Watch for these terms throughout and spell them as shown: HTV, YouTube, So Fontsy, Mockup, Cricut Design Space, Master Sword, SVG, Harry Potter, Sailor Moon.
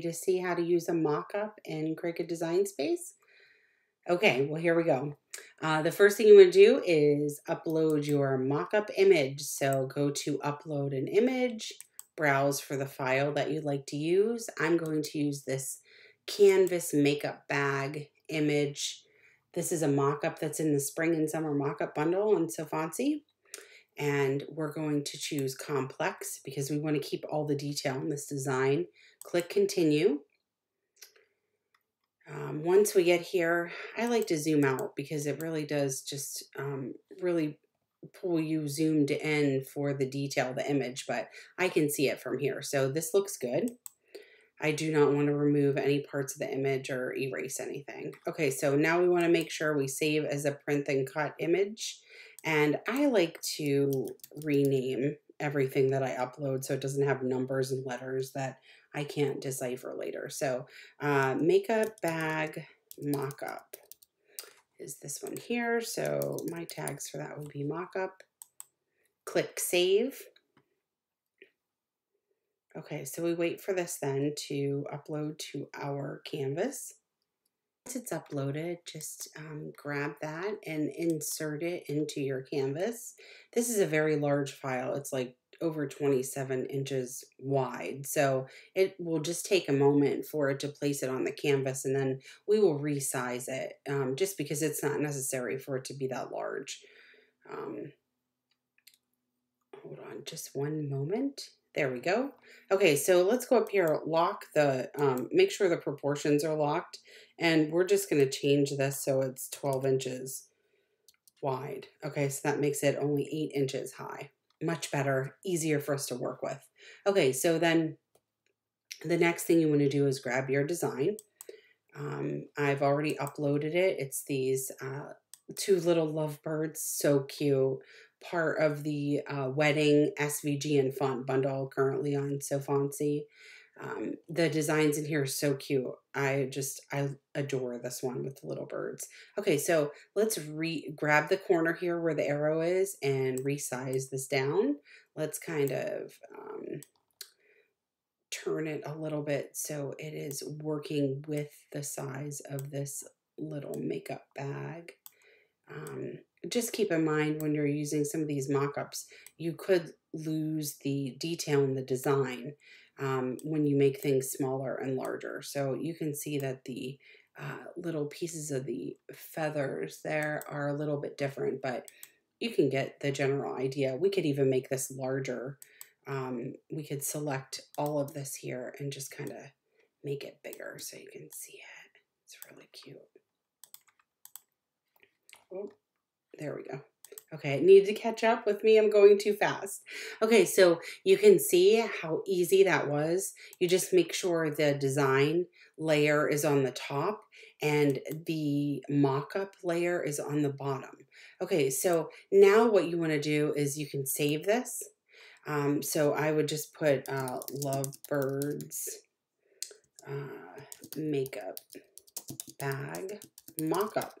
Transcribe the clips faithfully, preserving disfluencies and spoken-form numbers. To see how to use a mock-up in Cricut Design Space? Okay, well here we go. Uh, the first thing you want to do is upload your mock-up image. So go to upload an image, browse for the file that you'd like to use. I'm going to use this canvas makeup bag image. This is a mock-up that's in the spring and summer mock-up bundle on So Fontsy. And we're going to choose complex because we want to keep all the detail in this design. Click continue. Um, once we get here, I like to zoom out because it really does just um, really pull you zoomed in for the detail of the image, but I can see it from here. So this looks good. I do not want to remove any parts of the image or erase anything. Okay, so now we want to make sure we save as a print and cut image. And I like to rename everything that I upload so it doesn't have numbers and letters that I can't decipher later. So uh, makeup bag mock-up is this one here. So my tags for that would be mock-up. Click save. Okay, so we wait for this then to upload to our canvas. Once it's uploaded, just um, grab that and insert it into your canvas. This is a very large file. It's like over twenty-seven inches wide. So it will just take a moment for it to place it on the canvas, and then we will resize it um, just because it's not necessary for it to be that large. Um, hold on just one moment. There we go. Okay, so let's go up here, lock the, um, make sure the proportions are locked, and we're just gonna change this so it's twelve inches wide. Okay, so that makes it only eight inches high. Much better, easier for us to work with. Okay, so then the next thing you wanna do is grab your design. Um, I've already uploaded it. It's these uh, two little lovebirds, so cute. Part of the uh, wedding S V G and font bundle currently on So Fontsy. Um, the designs in here are so cute. I just, I adore this one with the little birds. Okay, so let's re grab the corner here where the arrow is and resize this down. Let's kind of um, turn it a little bit so it is working with the size of this little makeup bag. Um, just keep in mind when you're using some of these mock-ups, you could lose the detail in the design um, when you make things smaller and larger. So you can see that the uh, little pieces of the feathers there are a little bit different, but you can get the general idea. We could even make this larger. Um, we could select all of this here and just kind of make it bigger so you can see it. It's really cute. Oh, there we go. Okay, it needed to catch up with me. I'm going too fast. Okay, so you can see how easy that was. You just make sure the design layer is on the top and the mock-up layer is on the bottom. Okay, so now what you want to do is you can save this. Um, so I would just put uh, Lovebirds uh, Makeup Bag Mock-up.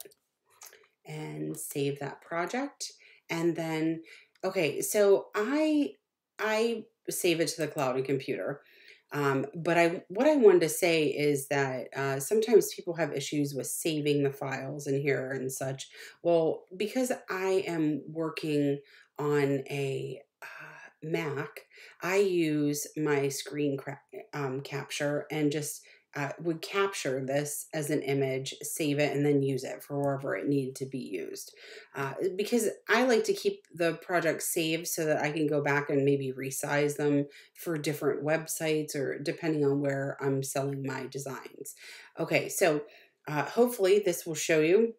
And save that project. And then, okay, so I I save it to the cloud and computer. Um, but I what I wanted to say is that uh, sometimes people have issues with saving the files in here and such. Well, because I am working on a uh, Mac, I use my screen um, capture and just Uh, would capture this as an image, save it, and then use it for wherever it needed to be used. Uh, because I like to keep the projects saved so that I can go back and maybe resize them for different websites or depending on where I'm selling my designs. Okay, so uh, hopefully this will show you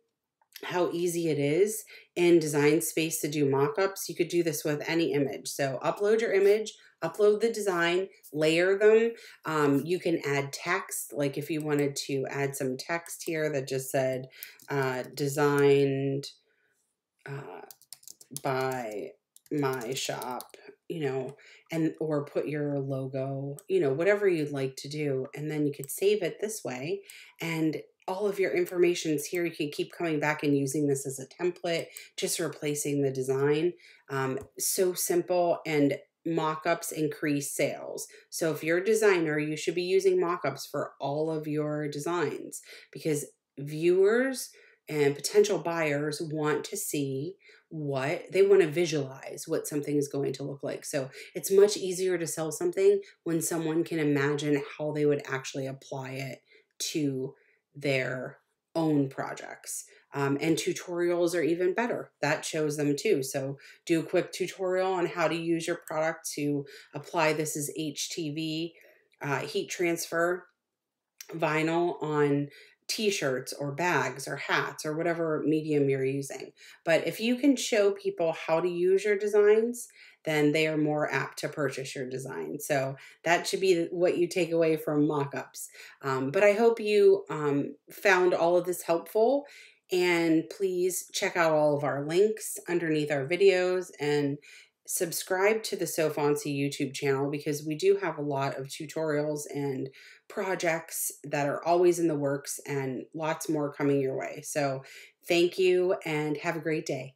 how easy it is in Design Space to do mock-ups. You could do this with any image. So upload your image, upload the design, layer them. Um, you can add text, like if you wanted to add some text here that just said uh, designed uh, by my shop, you know, and or put your logo, you know, whatever you'd like to do. And then you could save it this way, and all of your information's here. You can keep coming back and using this as a template, just replacing the design. Um, so simple, and mock-ups increase sales. So if you're a designer, you should be using mock-ups for all of your designs, because viewers and potential buyers want to see what they want to visualize, what something is going to look like. So it's much easier to sell something when someone can imagine how they would actually apply it to their own projects. Um, and tutorials are even better. That shows them too. So do a quick tutorial on how to use your product to apply. This is H T V, uh, heat transfer vinyl on t-shirts or bags or hats or whatever medium you're using. But if you can show people how to use your designs, then they are more apt to purchase your design. So that should be what you take away from mock-ups. Um, but I hope you um, found all of this helpful, and please check out all of our links underneath our videos and subscribe to the So Fontsy YouTube channel, because we do have a lot of tutorials and projects that are always in the works, and lots more coming your way. So thank you and have a great day.